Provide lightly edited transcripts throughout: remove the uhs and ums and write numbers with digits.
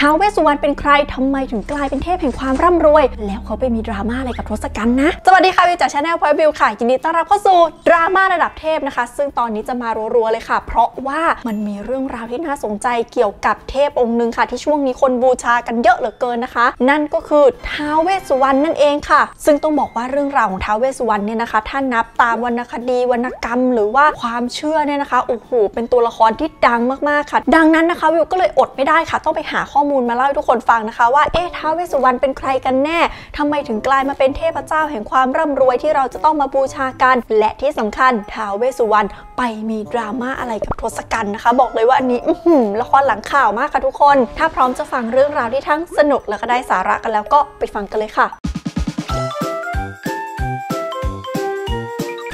ท้าวเวสสุวรรณเป็นใครทำไมถึงกลายเป็นเทพแห่งความร่ำรวยแล้วเขาไปมีดราม่าอะไรกับทศกัณฐ์นะสวัสดีค่ะวิวจาก Channel Point of View ค่ะยินดีต้อนรับเข้าสู่ดราม่าระดับเทพนะคะซึ่งตอนนี้จะมารัวๆเลยค่ะเพราะว่ามันมีเรื่องราวที่น่าสนใจเกี่ยวกับเทพองค์นึงค่ะที่ช่วงนี้คนบูชากันเยอะเหลือเกินนะคะนั่นก็คือท้าวเวสสุวรรณนั่นเองค่ะซึ่งต้องบอกว่าเรื่องราวของท้าวเวสสุวรรณเนี่ยนะคะถ้านับตามวรรณคดีวรรณกรรมหรือว่าความเชื่อเนี่ยนะคะโอ้โหเป็นตัวละครที่ดังมากๆค่ะดังนั้นนะคะวิวก็เลยอดไม่ได้ค่ะต้องไปหาข้อมูลมาเล่าให้ทุกคนฟังนะคะว่าท้าวเวสสุวรรณเป็นใครกันแน่ทำไมถึงกลายมาเป็นเทพเจ้าแห่งความร่ำรวยที่เราจะต้องมาบูชากันและที่สำคัญท้าวเวสสุวรรณไปมีดราม่าอะไรกับทศกัณฐ์นะคะบอกเลยว่าอันนี้ละครหลังข่าวมากค่ะทุกคนถ้าพร้อมจะฟังเรื่องราวที่ทั้งสนุกและก็ได้สาระกันแล้วก็ไปฟังกันเลยค่ะ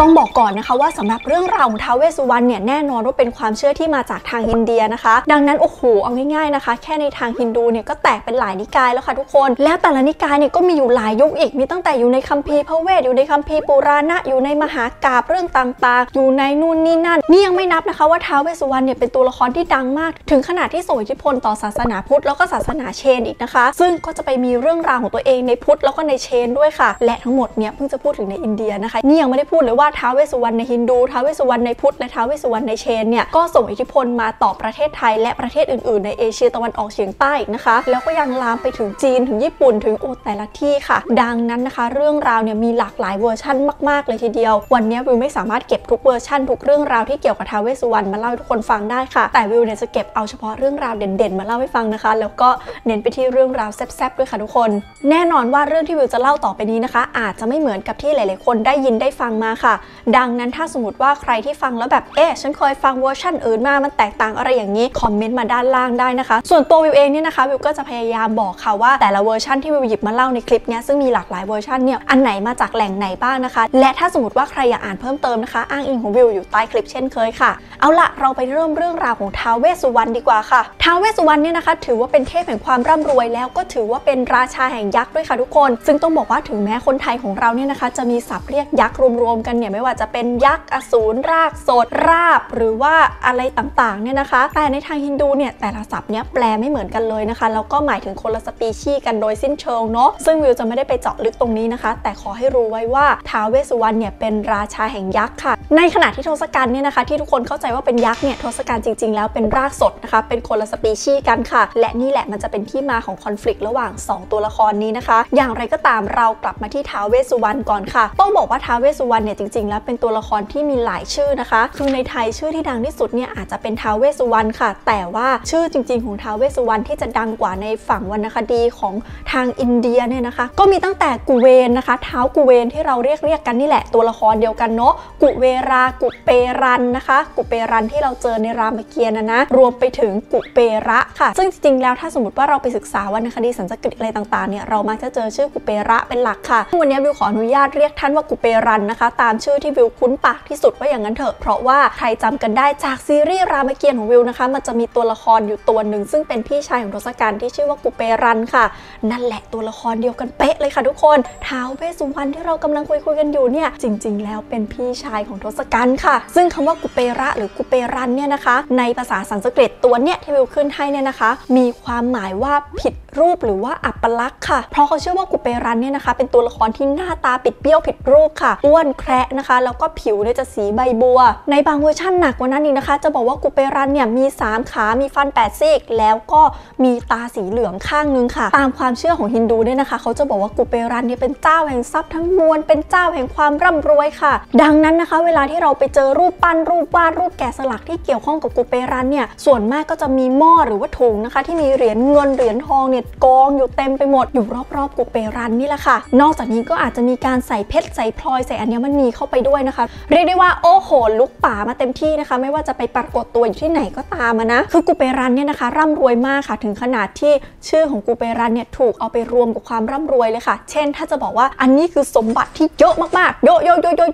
ต้องบอกก่อนนะคะว่าสำหรับเรื่องราวของท้าวเวสสุวรรณเนี่ยแน่นอนว่าเป็นความเชื่อที่มาจากทางอินเดียนะคะดังนั้นโอ้โหเอาง่ายๆนะคะแค่ในทางฮินดูเนี่ยก็แตกเป็นหลายนิกายแล้วค่ะทุกคนและแต่ละนิกายเนี่ยก็มีอยู่หลายยุคอีกมีตั้งแต่อยู่ในคัมภีร์พระเวทอยู่ในคัมภีร์ปุราณะอยู่ในมหากาพย์เรื่องต่างๆอยู่ในนู่นนี่นั่นนี่ยังไม่นับนะคะว่าท้าวเวสสุวรรณเนี่ยเป็นตัวละครที่ดังมากถึงขนาดที่ส่งอิทธิพลต่อศาสนาพุทธแล้วก็ศาสนาเชนอีกนะคะซึ่งก็จะไปมีเรื่องราวของตัวเองในพุทธแล้วก็ในเชนด้วยค่ะและทั้งหมดเนี่ยเพิ่งจะพูดถึงในอินเดียนะคะนี่ยังไม่ได้พูดเลยว่าท้าวเวสสุวรรณในฮินดูท้าวเวสสุวรรณในพุทธและท้าวเวสสุวรรณในเชนเนี่ยก็ส่งอิทธิพลมาต่อประเทศไทยและประเทศอื่นๆในเอเชียตะวันออกเฉียงใต้นะคะแล้วก็ยังลามไปถึงจีนถึงญี่ปุ่นถึงแต่ละที่ค่ะดังนั้นนะคะเรื่องราวเนี่ยมีหลากหลายเวอร์ชั่นมากๆเลยทีเดียววันนี้วิวไม่สามารถเก็บทุกเวอร์ชั่นทุกเรื่องราวที่เกี่ยวกับท้าวเวสสุวรรณมาเล่าให้ทุกคนฟังได้ค่ะแต่วิวเนี่ยจะเก็บเอาเฉพาะเรื่องราวเด่นๆมาเล่าให้ฟังนะคะแล้วก็เน้นไปที่เรื่องราวแซ่บๆด้วยค่ะทุกคนแน่นอนว่าเรื่องที่วิวจะเล่าต่อไปนี้นะคะอาจจะไม่เหมือนกับที่หลายๆคนได้ยินได้ฟังมาค่ะดังนั้นถ้าสมมติว่าใครที่ฟังแล้วแบบฉันเคยฟังเวอร์ชันอื่นมามันแตกต่างอะไรอย่างนี้คอมเมนต์มาด้านล่างได้นะคะส่วนตัววิวเองเนี่ยนะคะวิวก็จะพยายามบอกค่ะว่าแต่ละเวอร์ชันที่วิวหยิบมาเล่าในคลิปนี้ซึ่งมีหลากหลายเวอร์ชันเนี่ยอันไหนมาจากแหล่งไหนบ้างนะคะและถ้าสมมติว่าใครอยากอ่านเพิ่มเติมนะคะอ้างอิงของวิวอยู่ใต้คลิปเช่นเคยค่ะเอาละเราไปเริ่มเรื่องราวของท้าวเวสสุวรรณดีกว่าค่ะท้าวเวสสุวรรณเนี่ยนะคะถือว่าเป็นเทพแห่งความร่ำรวยแล้วก็ถือว่าเป็นราชาแห่งยักษ์ด้วยค่ะทุกคนซึ่งต้องบอกว่าถึงแม้คนไทยของเราเนี่ยนะคะจะมีศัพท์เรียกยักษ์รวมๆกันเนี่ยไม่ว่าจะเป็นยักษ์อสูรรากสดราบหรือว่าอะไรต่างๆเนี่ยนะคะแต่ในทางฮินดูเนี่ยแต่ละศัพท์เนี่ยแปลไม่เหมือนกันเลยนะคะแล้วก็หมายถึงคนละสปีชีส์กันโดยสิ้นเชิงเนาะซึ่งวิวจะไม่ได้ไปเจาะลึกตรงนี้นะคะแต่ขอให้รู้ไว้ว่าท้าวเวสสุวรรณเนี่ยเป็นราชาแห่งยักษ์ค่ะในขณะที่ทศกัณฐ์เนี่ยนะคะที่ทุกคนเข้าใจว่าเป็นยักษ์เนี่ยทศกัณฐ์จริงๆแล้วเป็นรากสดนะคะเป็นคนละสปีชีส์กันค่ะและนี่แหละมันจะเป็นที่มาของคอนฟลิกต์ระหว่าง2ตัวละครนี้นะคะอย่างไรก็ตามเรากลับมาที่ท้าวเวสสุวรรณก่อนค่ะต้องบอกว่าท้าวเวสสุวรรณเนี่ยจริงๆแล้วเป็นตัวละครที่มีหลายชื่อนะคะคือในไทยชื่อที่ดังที่สุดเนี่ยอาจจะเป็นท้าวเวสสุวรรณค่ะแต่ว่าชื่อจริงๆของท้าวเวสสุวรรณที่จะดังกว่าในฝั่งวรรณคดีของทางอินเดียเนี่ยนะคะก็มีตั้งแต่กุเวนนะคะท้าวกุเวนที่เราเรียกกันนี่แหละตัวละครเดียวกันเนาะกุเวรากุเปรันนะคะกุเปรันที่เราเจอในรามเกียรตินะรวมไปถึงกุเประค่ะซึ่งจริงๆแล้วถ้าสมมติว่าเราไปศึกษาวรรณคดีสันสกฤตอะไรต่างๆเนี่ยเรามักจะเจอชื่อกุเประเป็นหลักค่ะวันนี้วิวขออนุญาตเรียกท่านว่ากุเปรันนะคะตามชื่อที่วิวคุ้นปากที่สุดว่าอย่างนั้นเถอะเพราะว่าใครจำกันได้จากซีรีส์รามเกียรติของวิวนะคะมันจะมีตัวละครอยู่ตัวหนึ่งซึ่งเป็นพี่ชายของทศกัณฐ์ที่ชื่อว่ากุเปรันค่ะนั่นแหละตัวละครเดียวกันเป๊ะเลยค่ะทุกคนท้าวเวสสุวรรณที่เรากำลังคุยกันอยู่เนี่ยจริงๆแล้วเป็นพี่ชายของทศกัณฐ์ค่ะซึ่งคำว่ากุเประหรือกุเปรันเนี่ยนะคะในภาษาสันสกฤตตัวเนี่ยที่วิวขึ้นให้เนี่ยนะคะมีความหมายว่าผิดรูปหรือว่าอัปลักษณ์ค่ะเพราะเขาเชื่อว่ากุเปรันเนี่ยนะคะเป็นตัวละครที่หน้าตาปิดเบี้ยวผิดรูปค่ะอ้วนแคระนะคะแล้วก็ผิวเนี่ยจะสีใบบัวในบางเวอร์ชั่นหนักกว่านั้นอีกนะคะจะบอกว่ากุเปรันเนี่ยมี3ขามีฟัน8ซี่แล้วก็มีตาสีเหลืองข้างนึงค่ะตามความเชื่อของฮินดูเนี่ยนะคะเขาจะบอกว่ากุเปรันเนี่ยเป็นเจ้าแห่งทรัพย์ทั้งมวลเป็นเจ้าแห่งความร่ำรวยค่ะดังนั้นนะคะเวลาที่เราไปเจอรูปปั้นรูปวาดรูปแกะสลักที่เกี่ยวข้องกับกุเปรันเนี่ยส่วนมากก็จะมีหม้อหรือว่าถุงนะคะที่มีเหรียญเงินเหรียญทองเนี่ยกองอยู่เต็มไปหมดอยู่รอบๆกุเปรันนี่แหละค่ะนอกจากนี้ก็อาจจะมีการใส่เพชรใส่พลอยใส่อัญมณีเข้าไปด้วยนะคะเรียกได้ว่าโอ้โหลุกป่ามาเต็มที่นะคะไม่ว่าจะไปปรากฏตัวอยู่ที่ไหนก็ตามนะคือกุเปรันเนี่ยนะคะร่ำรวยมากค่ะถึงขนาดที่ชื่อของกุเปรันเนี่ยถูกเอาไปรวมกับความร่ำรวยเลยค่ะเช่นถ้าจะบอกว่าอันนี้คือสมบัติที่เยอะมากๆเ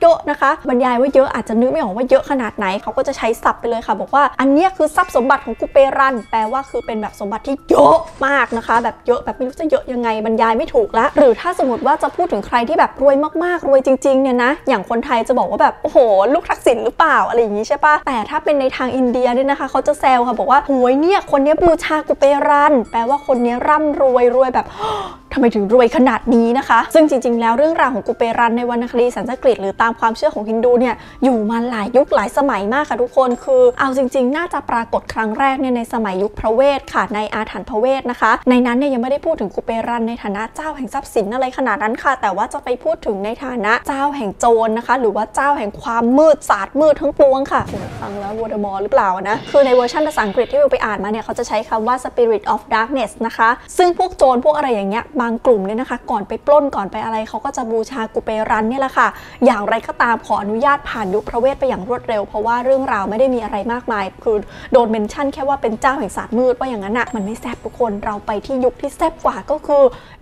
ยอะนะคะบรรยายว่าเยอะอาจจะนึกไม่ออกว่าเยอะขนาดไหนเขาก็จะใช้ศัพท์ไปเลยค่ะบอกว่าอันนี้คือทรัพย์สมบัติของกุเปรันแปลว่าคือเป็นแบบสมบัติที่เยอะมากนะคะแบบเยอะแบบไม่รู้จะเยอะยังไงบรรยายไม่ถูกละหรือถ้าสมมติว่าจะพูดถึงใครที่แบบรวยมากๆรวยจริงๆเนี่ยนะอย่างคน คนไทยจะบอกว่าแบบโอ้โหลูกทักษิณหรือเปล่าอะไรอย่างนี้ใช่ปะแต่ถ้าเป็นในทางอินเดียเนี่ยนะคะเขาจะแซวค่ะบอกว่าโอยเนี่ยคนนี้บูชากุเปรันแปลว่าคนนี้ร่ำรวยรวยแบบทำไมถึงรวยขนาดนี้นะคะซึ่งจริงๆแล้วเรื่องราวของกุเปรันในวรรณคดีสันสกฤตหรือตามความเชื่อของฮินดูเนี่ยอยู่มาหลายยุคหลายสมัยมากค่ะทุกคนคือเอาจริงๆน่าจะปรากฏครั้งแรกเนี่ยในสมัยยุคพระเวทค่ะในอาถรรพ์พระเวทนะคะในนั้นเนี่ยยังไม่ได้พูดถึงกุเปรันในฐานะเจ้าแห่งทรัพย์สินอะไรขนาดนั้นค่ะแต่ว่าจะไปพูดถึงในฐานะเจ้าแห่งโจรนะคะหรือว่าเจ้าแห่งความมืดศาสตร์มืดทั้งปวงค่ะฟังแล้ววอเดอมอร์หรือเปล่านะคือในเวอร์ชันภาษาอังกฤษที่เราไปอ่านมาเนี่ยเขาจะใช้คำว่า spirit of darkness นะคะซึ่งพวกโจรพวกอะไรอย่างเงี้ยบางกลุ่มเนี่ยนะคะก่อนไปปล้นก่อนไปอะไรเขาก็จะบูชากุเปรันเนี่ยแหละค่ะอย่างไรก็ตามขออนุญาตผ่านยุคพระเวทไปอย่างรวดเร็วเพราะว่าเรื่องราวไม่ได้มีอะไรมากมายคือโดนเมนชั่นแค่ว่าเป็นเจ้าแห่งศาสตร์มืดว่าอย่างนั้นนะมันไม่แซ่บทุกคนเราไปที่ยุคที่แซ่บกว่าก็คือ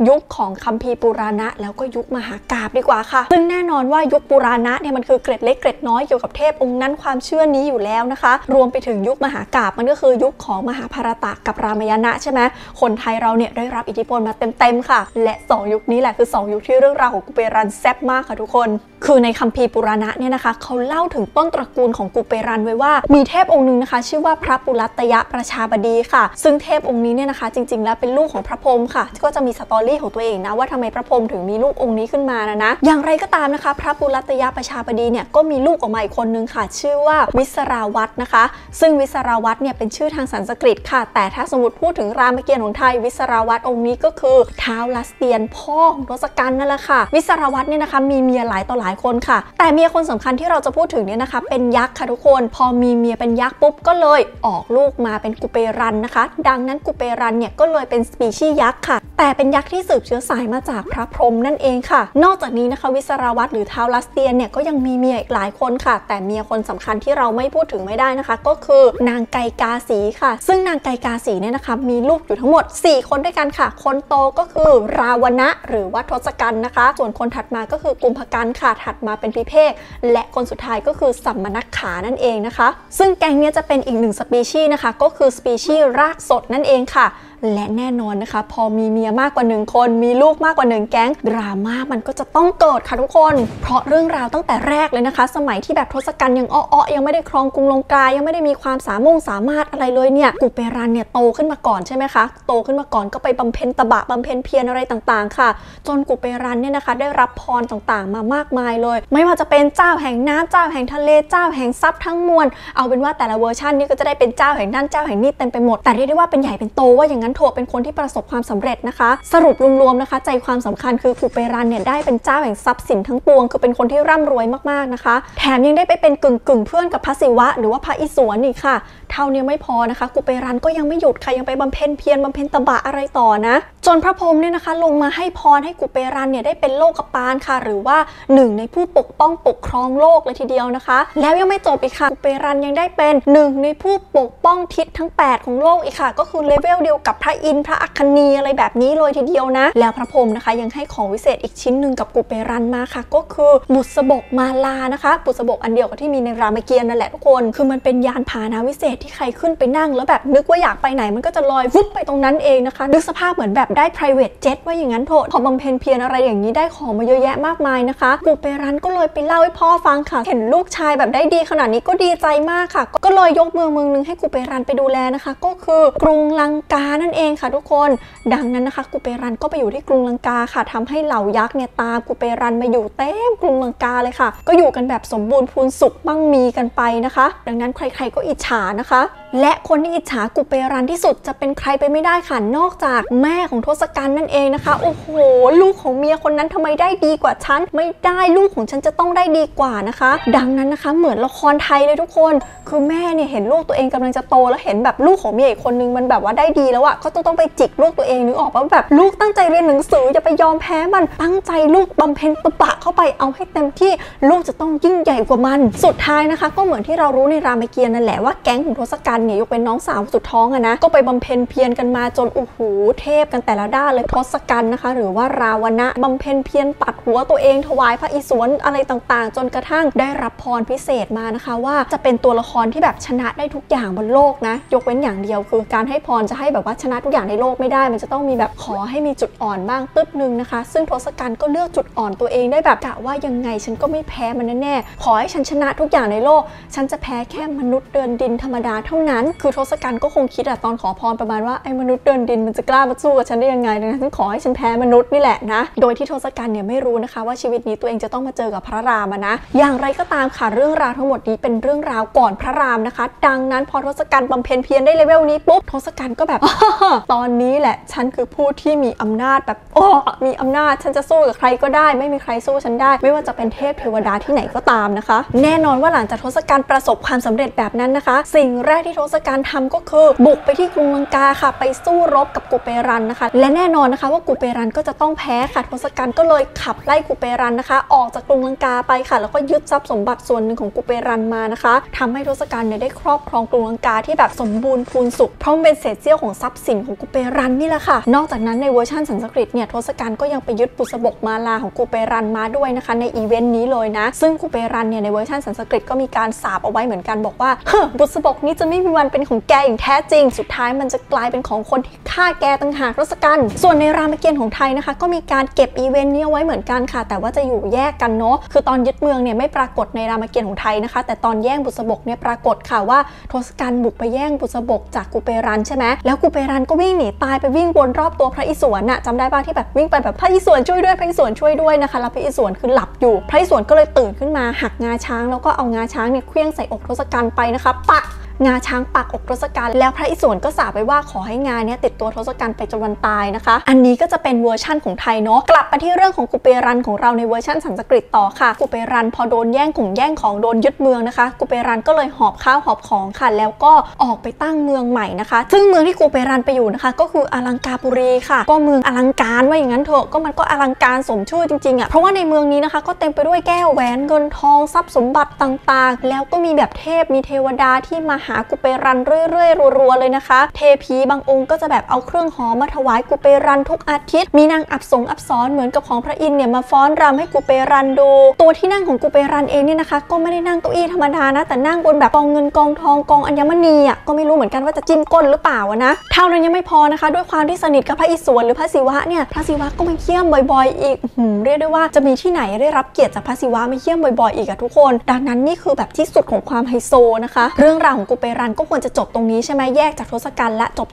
ยุคของคัมภีร์ปุราณะแล้วก็ยุคมหากาพย์ดีกว่าค่ะซึ่งแน่นอนว่ายุคปุราณะเนี่ยมันคือเกร็ดเล็กเกร็ดน้อยเกี่ยวกับเทพองค์นั้นความเชื่อนี้อยู่แล้วนะคะรวมไปถึงยุคมหากาพย์มันก็คือยุคของมหาภารตะกับรามายณะใช่ไหมคนไทยเราเนี่ยได้รับอิทธิพลมาเต็มๆค่ะและ2ยุคนี้แหละคือ2ยุคที่เรื่องราวของกุเปรันแซ่บมากค่ะทุกคนคือในคัมภีร์ปุราณะเนี่ยนะคะเขาเล่าถึงต้นตระกูลของกุเปรันไว้ว่ามีเทพองค์นึงนะคะชื่อว่าพระปุรัตยประชาบดีค่ะซึ่งเทพองค์นี้เนี่ยนะคะจริงๆแล้วเป็นลูกของพระพรหมค่ะก็จะมีสตอรี่ของตัวเองนะว่าทำไมพระพรหมถึงมีลูกองค์นี้ขึ้นมานะอย่างไรก็ตามนะคะพระปุรัตยประชาบดีเนี่ยก็มีลูกออกมาอีกคนนึงค่ะชื่อว่าวิสราวัตรนะคะซึ่งวิสราวัตรเนี่ยเป็นชื่อทางสันสกฤตค่ะแต่ถ้าสมมติพูดถึงรามเกียรติของไทยวิสราวัตรองค์นี้ก็คือท้าวลัสเตียนพ่อของรัชกาลนั่นแหละค่ะวิสราวัตรเนี่ยนะคะมีเมียหลายต่อหลายคนค่ะแต่เมียคนสำคัญที่เราจะพูดถึงเนี่ยนะคะเป็นยักษ์ค่ะทุกคนพอมีเมียเป็นยักษ์ปุ๊บก็เลยออกลูกมาเป็นกุเปรันนะคะดังนั้นกุเปรันเนี่ยก็เลยเป็นสปีชีส์ยักษ์ค่ะแต่เป็นยักษ์ที่สืบเชื้อสายมาจากพระพรหมนั่นเองค่ะนอกจากนี้นะคะวิสราวัตรหรือท้าวลัสเตียนเนี่ยก็ยังมีเมียอีกหลายคนค่ะแต่เมียคนสำคัญที่เราไม่พูดถึงไม่ได้นะคะก็คือนางไกกาสีค่ะซึ่งนางไกกาสีเนี่ยนะคะมีลูกอยู่ทั้งหมด4คนด้วยกันค่ะคนโตก็คือราวณะหรือว่าทศกัณฐ์นะคะส่วนคนถัดมาก็คือกุมภกันค่ะถัดมาเป็นพิเภกและคนสุดท้ายก็คือสัมมนัคขานั่นเองนะคะซึ่งแก๊งเนี้ยจะเป็นอีกหนึ่งสปีชีส์นะคะก็คือสปีชีส์รากสดนั่นเองค่ะและแน่นอนนะคะพอมีเมียมากกว่า1คนมีลูกมากกว่า1แก๊งดราม่ามันก็จะต้องเกิดค่ะทุกคนเพราะเรื่องราวตั้งแต่แรกเลยนะคะสมัยที่แบบทศกัณฐ์ยังอ้อยังไม่ได้ครองกรุงลงกายังไม่ได้มีความสามารถอะไรเลยเนี่ยกุเปรันเนี่ยโตขึ้นมาก่อนใช่ไหมคะโตขึ้นมาก่อนก็ไปบำเพ็ญตบะบำเพ็ญเพียรอะไรต่างๆค่ะจนกุเปรันเนี่ยนะคะได้รับพรต่างๆมามากมายเลยไม่ว่าจะเป็นเจ้าแห่งน้ำเจ้าแห่งทะเลเจ้าแห่งทรัพย์ทั้งมวลเอาเป็นว่าแต่ละเวอร์ชันนี่ก็จะได้เป็นเจ้าแห่งนั่นเจ้าแห่งนี่เต็มไปหมดแต่เรียกได้ว่าเป็นใหญ่เป็นโตว่าอย่างนั้นโถเป็นคนที่ประสบความสำเร็จนะคะสรุปรวมๆนะคะใจความสำคัญคือกุเปรันเนี่ยได้เป็นเจ้าแห่งทรัพย์สินทั้งปวงคือเป็นคนที่ร่ำรวยมากๆนะคะแถมยังได้ไปเป็นกึ่งเพื่อนกับพระศิวะหรือว่าพระอิศวรอีกค่ะเท่านี้ไม่พอนะคะกุเปรันก็ยังไม่หยุดค่ะยังไปบำเพ็ญเพียรบำเพ็ญตบะอะไรต่อนะจนพระพรหมเนี่ยนะคะลงมาให้พรให้กุเปรันเนี่ยได้เป็นโลกปาลค่ะหรือว่าหนึ่งในผู้ปกป้องปกครองโลกเลยทีเดียวนะคะแล้วยังไม่จบอีกค่ะกุเปรันยังได้เป็นหนึ่งในผู้ปกป้องทิศทั้ง8ของโลกอีกค่ะก็คือเลเวลเดียวกับพระอินทร์พระอัคคณีอะไรแบบนี้เลยทีเดียวนะแล้วพระพรหมนะคะยังให้ของวิเศษอีกชิ้นหนึ่งกับกุเปรันมาค่ะก็คือบุษบกมาลานะคะบุษบกอันเดียวกับที่มีในรามเกียรตินั่นแหละทุกคนคือมันเป็นยานพาหนะวิเศษที่ใครขึ้นไปนั่งแล้วแบบนึกว่าอยากไปไหนมันก็จะลอยวุบไปตรงนั้นเองนะคะนึกสภาพเหมือนแบบได้ private jet ว่าอย่างนั้นโถพอบำเพ็ญเพียรอะไรอย่างนี้ได้ของมาเยอะแยะมากมายนะคะกุเปรันก็เลยไปเล่าให้พ่อฟังค่ะเห็นลูกชายแบบได้ดีขนาดนี้ก็ดีใจมากค่ะก็เลยยกเมืองนึงให้กุเปรันไปดูแลนะคะก็คือกรุงลังกานั่นเองค่ะทุกคนดังนั้นนะคะกุเปรันก็ไปอยู่ที่กรุงลังกาค่ะทำให้เหล่ายักษ์เนี่ยตามกุเปรันมาอยู่เต็มกรุงลังกาเลยค่ะก็อยู่กันแบบสมบูรณ์พูนสุขมั่งมีกันไปนะคะดังนั้นใครๆก็อิจฉานะคะและคนที่อิจฉากุเปรันที่สุดจะเป็นใครไปไม่ได้ค่ะนอกจากแม่ของทศกัณฐ์นั่นเองนะคะโอ้โหลูกของเมียคนนั้นทำไมได้ดีกว่าฉันไม่ได้ลูกของฉันจะต้องได้ดีกว่านะคะดังนั้นนะคะเหมือนละครไทยเลยทุกคนคือแม่เนี่ยเห็นลูกตัวเองกำลังจะโตแล้วเห็นแบบลูกของเมียอีกคนนึงมันแบบว่าได้ดีแล้วอะก็ต้องไปจิกลูกตัวเองนึกออกป่ะแบบลูกตั้งใจเรียนหนังสืออย่าไปยอมแพ้มันตั้งใจลูกบำเพ็ญตบะเข้าไปเอาให้เต็มที่ลูกจะต้องยิ่งใหญ่กว่ามันสุดท้ายนะคะก็เหมือนที่เรารู้ในรามเกียรตินั่นแหละว่าแก๊งของทศกัณฐ์เนี่ยยกเป็นน้องสาวสุดท้องอะนะก็ไปบำเพ็ญเพียรกันมาจนโอ้โหเทพกันแต่ละด้านเลยทศกัณฐ์นะคะหรือว่าราวณะบำเพ็ญเพียรปัดหัวตัวเองถวายพระอิศวรอะไรต่างๆจนกระทั่งได้รับพรพิเศษมานะคะว่าจะเป็นตัวละครที่แบบชนะได้ทุกอย่างบนโลกนะยกเว้นอย่างเดียวคือการให้พรจะให้แบบว่าช นะทุกอย่างในโลกไม่ได้มันจะต้องมีแบบขอให้มีจุดอ่อนบ้างปึ๊บนึงนะคะซึ่งทศกัณฐ์ก็เลือกจุดอ่อนตัวเองได้แบบกะว่ายังไงฉันก็ไม่แพ้มันแน่ๆขอให้ฉันชนะทุกอย่างในโลกฉันจะแพ้แค่มนุษย์เดินดินธรรมดาเท่านั้นคือทศกัณฐ์ก็คงคิดอะตอนขอพรประมาณว่าไอ้มนุษย์เดินดินมันจะกล้ามาสู้กับฉันได้ยังไงนะฉันขอให้ฉันแพ้มนุษย์นี่แหละนะโดยที่ทศกัณฐ์เนี่ยไม่รู้นะคะว่าชีวิตนี้ตัวเองจะต้องมาเจอกับพระรามนะอย่างไรก็ตามค่ะเรื่องราวทั้งหมดนี้เป็นเรื่องราวก่อนพระรามนะคะดังนั้นพอทศกัณฐ์บำเพ็ญเพียรได้เลเวลนี้ปุ๊บทศกัณฐ์ก็แบบตอนนี้แหละฉันคือผู้ที่มีอำนาจแบบโอ้มีอำนาจฉันจะสู้กับใครก็ได้ไม่มีใครสู้ฉันได้ไม่ว่าจะเป็นเทพเทวดาที่ไหนก็ตามนะคะแน่นอนว่าหลังจากทศกัณฐ์ประสบความสำเร็จแบบนั้นนะคะสิ่งแรกที่ทศกัณฐ์ทำก็คือบุกไปที่กรุงลังกาค่ะไปสู้รบกับกุเปรันนะคะและแน่นอนนะคะว่ากุเปรันก็จะต้องแพ้ค่ะทศกัณฐ์ก็เลยขับไล่กุเปรันนะคะออกจากกรุงลังกาไปค่ะแล้วก็ยึดทรัพย์สมบัติส่วนหนึ่งของกุเปรันมานะคะทำให้ทศกัณฐ์เนี่ยได้ครอบครองกรุงลังกาที่แบบสมบูรณ์พูนสุขเพราะมันเป็นเศษเสี้ยวของทรัพย์สินของกุเปรันนี่แหละค่ะนอกจากนั้นในเวอร์ชันสันสกฤตเนี่ยทศกัณฐ์ก็ยังไปยึดบุษบกมาลาของกุเปรันมาด้วยนะคะในอีเวนต์นี้เลยนะซึ่งกุเปรันเนี่ยในเวอร์ชันสันสกฤตก็มีการสาปเอาไว้เหมือนกันบอกว่าบุษบกนี้จะไม่มีวันเป็นของแกอย่างแท้จริงสุดท้ายมันจะกลายเป็นของคนที่ฆ่าแกต่างหากทศกัณฐ์ส่วนในรามเกียรติของไทยนะคะก็มีการเก็บอีเวนต์นี้เอาไว้เหมือนกันค่ะแต่ว่าจะอยู่แยกกันเนาะคือตอนยึดเมืองเนี่ยไม่ปรากฏในรามเกียรติของไทยนะคะแต่ตอนแย่งบุษบกเนี่ยปรากฏค่ะว่าทศกัณฐ์บุกไปแย่งบุษบกจากกุเปรันใช่ไหมแล้วกุเปรันก็วิ่งหนีตายไปวิ่งวนรอบตัวพระอิศวรน่ะจำได้ป่ะที่แบบวิ่งไปแบบพระอิศวรช่วยด้วยพระอิศวรช่วยด้วยนะคะแล้วพระอิศวรคือหลับอยู่พระอิศวรก็เลยตื่นขึ้นมาหักงาช้างแล้วก็เอางาช้างเนี่ยเคลื่อนใส่อกทศกัณฐ์ไปนะคะปะงาช้างปักอกทศกัณฐ์แล้วพระอิศวรก็สาปไว้ว่าขอให้งาเนี่ยติดตัวทศกัณฐ์ไปจนวันตายนะคะอันนี้ก็จะเป็นเวอร์ชั่นของไทยเนาะกลับไปที่เรื่องของกุเปรันของเราในเวอร์ชั่นสันสกฤตต่อค่ะกุเปรันพอโดนแย่งของโดนยึดเมืองนะคะกุเปรันก็เลยหอบข้าวหอบของค่ะแล้วก็ออกไปตั้งเมืองใหม่นะคะซึ่งเมืองที่กุเปรันไปอยู่นะคะก็คืออลังกาปุรีค่ะก็เมืองอลังการว่าอย่างนั้นเถอะก็มันก็อลังการสมชื่อจริงๆอะเพราะว่าในเมืองนี้นะคะก็เต็มไปด้วยแก้วแหวนเงินทองทรัพย์สมบัติต่างๆแล้วก็มีแบบเทพมีเทวดาที่มาหากุเปรันเรื่อยๆรัวๆเลยนะคะเทพีบางองค์ก็จะแบบเอาเครื่องหอมมาถวายกุเปรันทุกอาทิตย์มีนางอับสรเหมือนกับของพระอินทร์เนี่ยมาฟ้อนรำให้กุเปรันดูตัวที่นั่งของกุเปรันเองเนี่ยนะคะก็ไม่ได้นั่งเก้าอี้ธรรมดานะแต่นั่งบนแบบกองเงินกองทองกองอัญมณีอ่ะก็ไม่รู้เหมือนกันว่าจะจิ้มก้นหรือเปล่านะเท่านั้นยังไม่พอนะคะด้วยความที่สนิทกับพระอิศวรหรือพระศิวะเนี่ยพระศิวะก็มาเยี่ยมบ่อยๆอีกเรียกได้ว่าจะมีที่ไหนได้รับเกียรติจากพระศิวะมาเยี่ยมบ่อยๆอีกอะทุกคนดังนั้นนี่คือแบบที่สุดของความไฮโซนะคะเรื่องราวของกุเปรันก็ควรจะจบตรงนี้ใช่ไหมแยกจากทศกัณฐ์ละจบ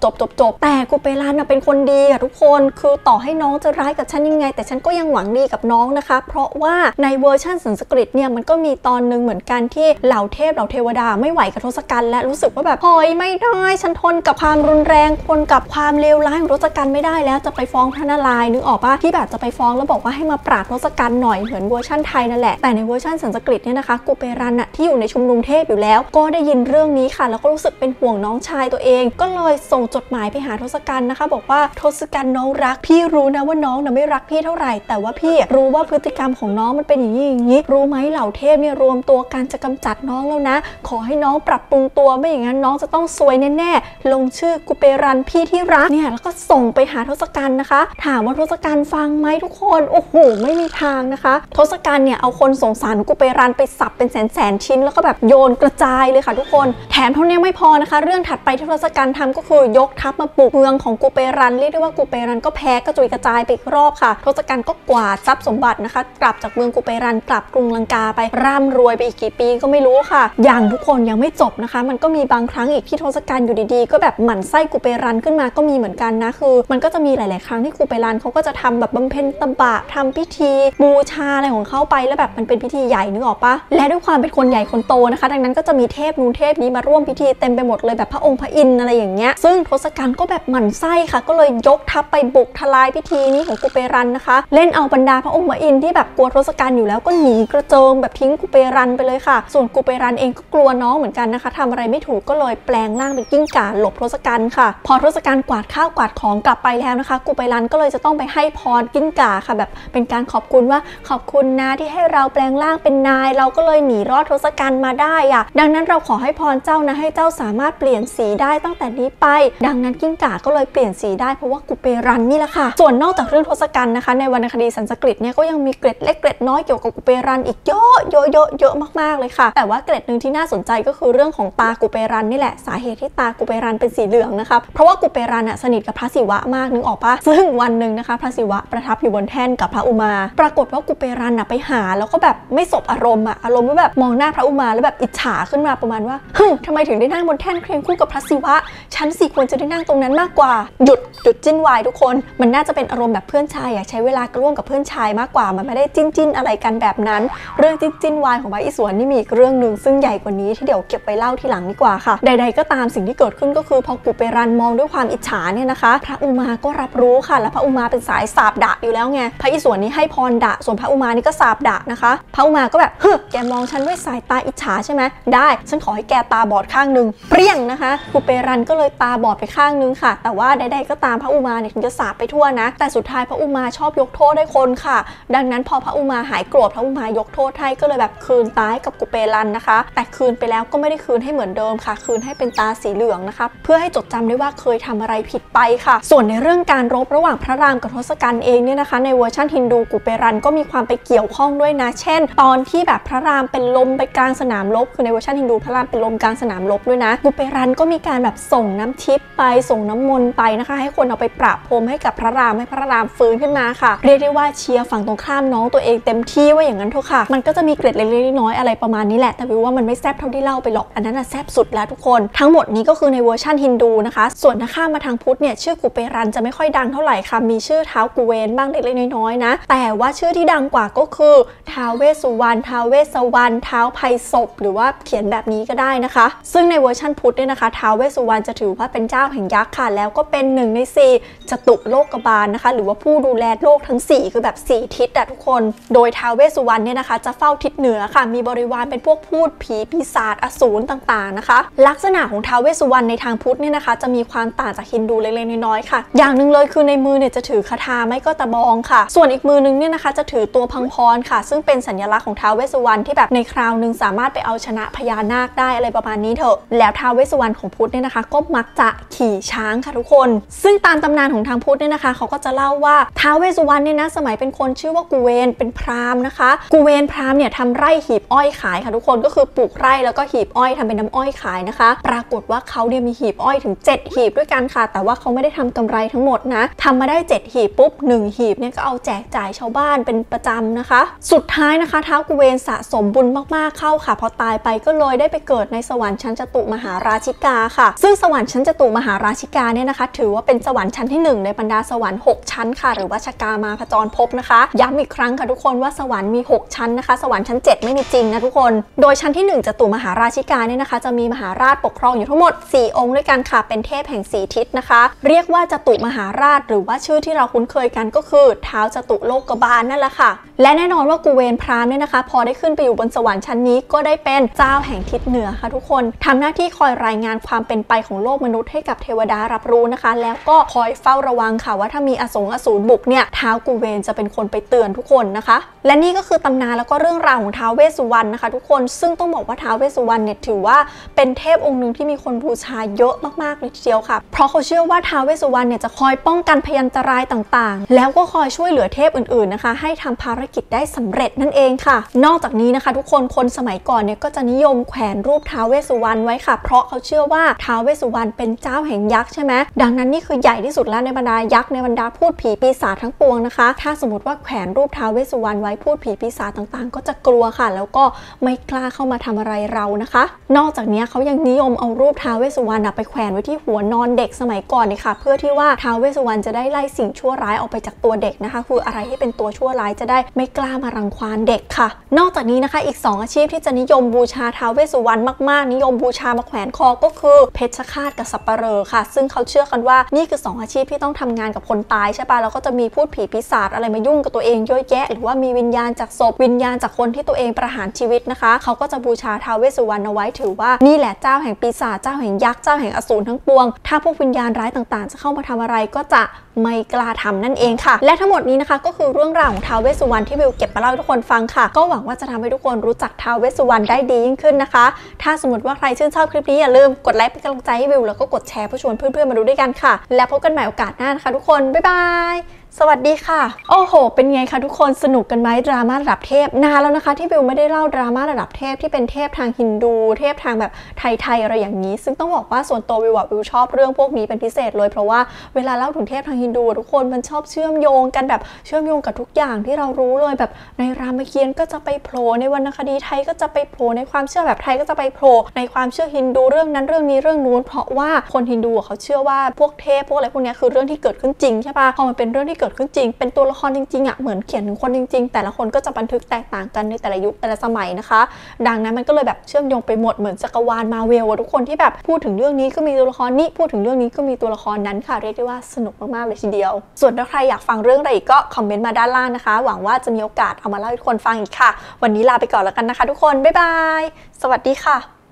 แต่กุเปรันเป็นคนดีค่ะทุกคนคือต่อให้น้องจะร้ายกับฉันยังไงแต่ฉันก็ยังหวังดีกับน้องนะคะเพราะว่าในเวอร์ชันสันสกฤตเนี่ยมันก็มีตอนนึงเหมือนกันที่เหล่าเทพเหล่าเทวดาไม่ไหวกับทศกัณฐ์และรู้สึกว่าแบบโอยไม่ได้ฉันทนกับความรุนแรงทนกับความเลวร้ายของทศกัณฐ์ไม่ได้แล้วจะไปฟ้องพระนารายณ์นึกออกป่ะที่แบบจะไปฟ้องแล้วบอกว่าให้มาปราบทศกัณฐ์หน่อยเหมือนเวอร์ชันไทยนั่นแหละแต่ในเวอร์ชันสันสกฤตเนี่ยนะคะกุเปรันที่อยู่ในชุมนุมเทพอยู่แล้วก็ได้ยินเรื่องนี้ค่ะแล้วก็รู้สึกเป็นห่วงน้องชายตัวเองก็เลยส่งจดหมายไปหาทศกัณฐ์นะคะบอกว่าทศกัณฐ์น้องรักพี่รู้นะว่าน้องไม่รักพี่เท่าไหร่แต่ว่าพี่รู้ว่าพฤติกรรมของน้องมันเป็นอย่างนี้รู้ไหมเหล่าเทพเนี่ยรวมตัวกันจะกำจัดน้องแล้วนะขอให้น้องปรับปรุงตัวไม่อย่างนั้นน้องจะต้องซวยแน่ๆลงชื่อกุเปรันพี่ที่รักเนี่ยแล้วก็ส่งไปหาทศกัณฐ์นะคะถามว่าทศกัณฐ์ฟังไหมทุกคนโอ้โหไม่มีทางนะคะทศกัณฐ์เนี่ยเอาคนสงสารกุเปรันไปสับเป็นแสนชิ้นแล้วก็แบบโยนกระจายเลยค่ะทุกคนแถมเท่านี้ไม่พอนะคะเรื่องถัดไปที่ทศกัณฐ์ทำก็คือยกทัพมาปลุกเมืองของกุเปรันเรียกได้ว่ากุเปรันก็แพ้กระจุยกระจายไปอีกรอบค่ะทศกัณฐ์ก็กวาดทรัพย์สมบัตินะคะกลับจากเมืองกุเปรันกลับกรุงลังกาไปร่ำรวยไปอีกกี่ปีก็ไม่รู้ค่ะอย่างทุกคนยังไม่จบนะคะมันก็มีบางครั้งอีกที่ทศกัณฐ์อยู่ดีๆก็แบบหมั่นไส้กุเปรันขึ้นมาก็มีเหมือนกันนะคือมันก็จะมีหลายๆครั้งที่กุเปรันเขาก็จะทำแบบบำเพ็ญตบะทำพิธีบูชาอะไรของเขาไปแล้วแบบมันเป็นพิธีใหญ่นึกออกปะและด้วยความเป็นคนใหญ่คนโตนะคะดังนั้นก็จะมีเทพนู้นเทพนี้มาร่วมพิธีเต็มไปหมดเลยแบบพระองค์พระอินทร์อะไรอย่างเงี้ยซึ่งทศกัณฐ์ก็แบบหมั่นไส้ค่ะก็เลยยกทัพไปบุกทลายพิธีนี้ของกุเปรันนะคะเล่นเอาบรรดาพระองค์พระอินทร์ที่แบบกลัวทศกัณฐ์อยู่แล้วก็หนีกระเจิงแบบทิ้งกุเปรันไปเลยค่ะส่วนกุเปรันเองก็กลัวน้องเหมือนกันนะคะทำอะไรไม่ถูกก็เลยแปลงร่างเป็นกิ้งก่าหลบทศกัณฐ์ค่ะพอทศกัณฐ์กวาดข้าวกวาดของกลับไปแล้วนะคะกุเปรันก็เลยจะต้องไปให้พรกิ้งก่าค่ะแบบเป็นการขอบคุณว่าขอบคุณนะที่ให้เราแปลงร่างเป็นนายเราก็เลยหนีรอดทศกัณฐ์มาได้อะดังนั้นเราขอให้พรเจ้า นะให้เจ้าสามารถเปลี่ยนสีได้ตั้งแต่นี้ไปดังนั้นกิ้งก่าก็เลยเปลี่ยนสีได้เพราะว่ากุเปรันนี่แหละค่ะส่วนนอกจากเรื่องทศกัณฐ์นะคะในวรรณคดีสันสกฤตเนี่ยก็ยังมีเกร็ดเล็กเกร็ดน้อยเกี่ยวกับกุเปรันอีกเยอะมากๆเลยค่ะแต่ว่าเกร็ดหนึ่งที่น่าสนใจก็คือเรื่องของตากุเปรันนี่แหละสาเหตุที่ตากุเปรันเป็นสีเหลืองนะคะเพราะว่ากุเปรันสนิทกับพระศิวะมากนึกออกปะซึ่งวันหนึ่งนะคะพระศิวะประทับอยู่บนแท่นกับพระอุมาปรากฏว่ากุเปรันไปหาแล้วก็แบบไม่สบอารมณ์อารมณ์ว่าแบบมองหน้าพระอุมาแล้วแบบอิจฉาขึ้นมาประมาณว่าเฮ้ยทำไมถึงได้นั่งบนแท่นเคียงคู่กับพระศิวะฉันสิควรจะได้นั่งตรงนั้นมากกว่าหยุดจิ้นวายทุกคนมันน่าจะเป็นอารมณ์แบบเพื่อนชายอยากใช้เวลาร่วมกับเพื่อนชายมากกว่ามันไม่ได้จิ้นอะไรกันแบบนั้นเรื่องจิ้นวายของพระอิศวรนี่มีอีกเรื่องหนึ่งซึ่งใหญ่กว่านี้ที่เดี๋ยวเก็บไปเล่าทีหลังดีกว่าค่ะใดๆก็ตามสิ่งที่เกิดขึ้นก็คือพอกุเปรันมองด้วยความอิจฉาเนี่ยนะคะพระอุมาก็รับรู้ค่ะและพระอุมาเป็นสายสาบดะอยู่แล้วไงพระอิศวรนี่ให้พรดะส่วนพระอุมานี่ก็สาบดะนะคะพระอุมาก็แบบเฮ้ยแกมองฉันด้วยสายตาอิจฉาใช่ไหมได้ฉันขอให้แกตาบอดข้างหนึ่งเปรี้ยงนะคะกุเปรันก็เลยตาบอดไปข้างนึงค่ะแต่ว่าใดๆก็ตามพระอุมาเนี่ยถึงจะสาบไปทั่วนะแต่สุดท้ายพระอุมาชอบยกโทษให้คนค่ะดังนั้นพอพระอุมาหายโกรธพระอุมายกโทษให้ก็เลยแบบคืนตาให้กับกุเปรันนะคะแต่คืนไปแล้วก็ไม่ได้คืนให้เหมือนเดิมค่ะคืนให้เป็นตาสีเหลืองนะคะเพื่อให้จดจำได้ว่าเคยทำอะไรผิดไปค่ะส่วนในเรื่องการรบระหว่างพระรามกับทศกัณฐ์เองเนี่ยนะคะในเวอร์ชันฮินดูกุเปรันก็มีความไปเกี่ยวข้องด้วยนะเช่นตอนที่แบบพระรามเป็นลมไปกลางสนามรบคือในเวอร์ชันฮินดูพระรามเป็นลมกลางสนามรบด้วยนะกุเปรันก็มีการแบบส่งน้ำทิพย์ไปส่งน้ำมนต์ไปนะคะให้คนเอาไปประพรมให้กับพระรามให้พระรามฟื้นขึ้นมาค่ะเรียกได้ว่าเชียร์ฝั่งตรงข้ามน้องตัวเองเต็มที่ว่าอย่างนั้นเถอะค่ะมันก็จะมีเกร็ดเล็กๆน้อยๆอะไรประมาณนี้แหละแต่วิวว่ามันไม่แซ่บเท่าที่เล่าไปหรอกอันนั้นแซ่บสุดแล้วทุกคนทั้งหมดนี้ก็คือในเวอร์ชันฮินดูนะคะส่วนถ้าข้ามมาทางพุทธเนี่ยชื่อกุเปรันจะไม่ค่อยดังเท่าไหร่ค่ะมีชื่อท้าวกุเวนบ้างเล็กๆน้อยๆนะแต่ว่าชื่อที่ดังกว่าก็คือท้าวเวสสุวรรณท้าวเวสสวรรณท้าวไพศพหรือว่าเขียนแบบนี้ก็ได้นะคะซึ่งในเวอร์ชันพุทธเนี่ยนะคะท้าวเวสสุวรรณจะถือว่าเป็นเจ้าแห่งยักษ์ค่ะแล้วก็เป็น1 ใน 4จตุโลกบาลนะคะหรือว่าผู้ดูแลโลกทั้ง4คือแบบ4ทิศอะทุกคนโดยท้าวเวสสุวรรณเนี่ยนะคะจะเฝ้าทิศเหนือค่ะมีบริวารเป็นพวกพูดผีปีศาจอสูรต่างๆนะคะลักษณะของท้าวเวสสุวรรณในทางพุทธเนี่ยนะคะจะมีความต่างจากฮินดูเล็กๆน้อยๆค่ะอย่างหนึ่งเลยคือในมือเนี่ยจะถือคทาไม่ก็ตะบองค่ะส่วนอีกมือนึงเนี่ยนะคะจะถือตัวพังพรค่ะซึ่งเป็นสัญลักษณ์ของท้าวเวสสุวรรณที่แบบในคราวนึงสามารถไปเอาชนะพญานาคได้อะไรประมาณนี้เถอะแล้วท้าวเวสสุวรรณของพุทธเนี่ยนะคะก็มักจะขี่ช้างค่ะทุกคนซึ่งตามตำนานของทางพุทธเนี่ยนะคะเขาก็จะเล่าว่าท้าวเวสสุวรรณเนี่ยนะสมัยเป็นคนชื่อว่ากุเวนเป็นพราหมณ์นะคะกุเวนพราหมณ์เนี่ยทำไร่หีบอ้อยขายค่ะทุกคนก็คือปลูกไร่แล้วก็หีบอ้อยทำเป็นน้ำอ้อยขายนะคะปรากฏว่าเขาเนี่ยมีหีบอ้อยถึง7หีบด้วยกันค่ะแต่ว่าเขาไม่ได้ทำกำไรทั้งหมดนะทำมาได้7หีบปุ๊บ1หีบเนี่ยก็เอาแจกจ่ายชาวบ้านเป็นประจำนะคะสุดท้ายนะคะท้าวกุเวนสะสมบุญมากๆเข้าค่ะพอตายไปก็เลยได้ไปเกิดในสวรรค์ชั้นจตุมหาราชิกาค่ะซึ่งสวรรค์ชั้นจตุมหาราชิกาเนี่ยนะคะถือว่าเป็นสวรรค์ชั้นที่1ในบรรดาสวรรค์6ชั้นค่ะหรือว่าชกามาพจรภพนะคะย้ำอีกครั้งค่ะทุกคนว่าสวรรค์มี6ชั้นนะคะสวรรค์ชั้น7ไม่มีจริงนะทุกคนโดยชั้นที่1จตุมหาราชิกาเนี่ยนะคะจะมีมหาราชปกครองอยู่ทั้งหมด4องค์ด้วยกันค่ะเป็นเทพแห่ง4ทิศนะคะเรียกว่าจตุมหาราชหรือว่าชื่อที่เราคุ้นเคยกันก็คือท้าวจตุโลกบาลนั่นแหละค่ะและแน่นอนว่ากุเวนพราหมณ์เนี่ยนะคะพอได้ขึ้นไปอยู่บนสวรรค์ชั้นนี้ก็ได้เป็นเจ้าแห่งทิศเหนือค่ะทุกคนทำหน้าที่คอยรายงานความเป็นไปของโลกมนุษย์ให้กับเทวดารับรู้นะคะแล้วก็คอยเฝ้าระวังค่ะว่าถ้ามีอสูรบุกเนี่ยท้าวกุเวนจะเป็นคนไปเตือนทุกคนนะคะและนี่ก็คือตำนานแล้วก็เรื่องราวของท้าวเวสสุวรรณนะคะทุกคนซึ่งต้องบอกว่าท้าวเวสสุวรรณเนี่ยถือว่าเป็นเทพองค์หนึ่งที่มีคนบูชาเยอะมากๆเลยทีเดียวค่ะเพราะเขาเชื่อว่าท้าวเวสสุวรรณเนี่ยจะคอยป้องกันพยันตรายต่างๆแล้วก็คอยช่วยเหลือเทพอื่นๆนะคะให้ทำภารกิจได้สำเร็จนั่นเองค่ะนอกจากนี้นะคะทุกคนคนสมัยก่อนเนี่ยก็จะนิยมแขวนรูปท้าวเวสสุวรรณไว้ค่ะเพราะเขาเชื่อว่าท้าวเวสสุวรรณเป็นเจ้าแห่งยักษ์ใช่ไหมดังนั้นนี่คือใหญ่ที่สุดแล้วในบรรดายักษ์ในบรรดาพูดผีปีศาจทั้งปวงนะคะถ้าสมมติว่าแขวนรูปท้าวเวสสุวรรณไว้พูดผีปีศาจต่างๆก็จะกลัวค่ะแล้วก็ไม่กล้าเข้ามาทำอะไรเรานะคะนอกจากนี้เขายังนิยมเอารูปท้าวเวสสุวรรณไปแขวนไว้ที่หัวนอนเด็กสมัยก่อนเลยค่ะเพื่อที่ว่าท้าวเวสสุวรรณจะได้ไล่สิ่งชั่วร้ายออกไปจากตัวเด็กนะคะคืออะไรที่เป็นตัวชั่วร้ายจะได้ไม่กล้ามารังควานเด็กค่ะนอกจากนี้นะคะอีก2อาชีพที่จะนิยมบูชาท้าวเวสสุวรรณมากๆนิยมบูชามาแขวนคอก็คือเพชฌฆาตกับสัปเหร่อค่ะซึ่งเขาเชื่อกันว่านี่คือ2อาชีพที่ต้องทำงานกับคนตายใช่ป่ะแล้วก็จะมีพูดผีปีศาจอะไรมายุ่งกับตัวเองเยอะแยะหรือว่ามีวิญญาณจากศพวิญญาณจากคนที่ตัวเองประหารชีวิตนะคะเขาก็จะบูชาท้าวเวสสุวรรณเอาไว้ถือว่านี่แหละเจ้าแห่งปีศาจเจ้าแห่งยักษ์เจ้าแห่งอสูรทั้งปวงถ้าพวกวิญญาณร้ายต่างๆจะเข้ามาทำอะไรก็จะไม่กล้าทำนั่นเองค่ะและทั้งหมดนี้นะคะก็คือเรื่องราวของท้าวเวสสุวรรณที่วิวเก็บมาเล่าให้ทุกคนฟังค่ะก็หวังว่าจะทำให้ทุกคนรู้จักท้าวเวสสุวรรณได้ดียิ่งขึ้นนะคะถ้าสมมติ ติว่าใครชื่นชอบคลิปนี้อย่าลืมกดไลค์เป็นกำลังใจให้วิวแล้วก็กดแชร์เพื่อชวนเพื่อนๆมาดูด้วยกันค่ะแล้วพบกันใหม่โอกาสหน้านะคะทุกคนบ๊ายบายสวัสดีค่ะโอ้โหเป็นไงคะทุกคนสนุกกันไหมดราม่าระดับเทพนานแล้วนะคะที่วิวไม่ได้เล่าดราม่าระดับเทพที่เป็นเทพทางฮินดูเทพทางแบบไทยๆอะไรอย่างนี้ซึ่งต้องบอกว่าส่วนตัววิวชอบเรื่องพวกนี้เป็นพิเศษเลยเพราะว่าเวลาเล่าถึงเทพทางฮินดูทุกคนมันชอบเชื่อมโยงกันแบบเชื่อมโยงกับทุกอย่างที่เรารู้เลยแบบในรามเกียรติ์ก็จะไปโผล่ในวรรณคดีไทยก็จะไปโผล่ในความเชื่อแบบไทยก็จะไปโผล่ในความเชื่อฮินดูเรื่องนั้นเรื่องนี้เรื่องนู้นเพราะว่าคนฮินดูเขาเชื่อว่าพวกเทพพวกอะไรพวกนี้คือเรื่องที่เกิดขึ้นจริงใช่ปะพอมันเป็นเรื่องที่เกิดขึ้นจริงเป็นตัวละครจริงๆอ่ะเหมือนเขียนถึงคนจริงๆแต่ละคนก็จะบันทึกแตกต่างกันในแต่ละยุคแต่ละสมัยนะคะดังนั้นมันก็เลยแบบเชื่อมโยงไปหมดเหมือนจักรวาลมาเวลทุกคนที่แบบพูดถึงเรื่องนี้ก็มีตัวละครนี้พูดถึงเรื่องนี้ก็มีตัวละครนั้นค่ะเรียกได้ว่าสนุกมากๆเลยทีเดียวส่วนถ้าใครอยากฟังเรื่องอะไรอีกก็คอมเมนต์มาด้านล่างนะคะหวังว่าจะมีโอกาสเอามาเล่าให้ทุกคนฟังอีกค่ะวันนี้ลาไปก่อนแล้วกันนะคะทุกคนบ๊ายบายสวัสดีค่ะ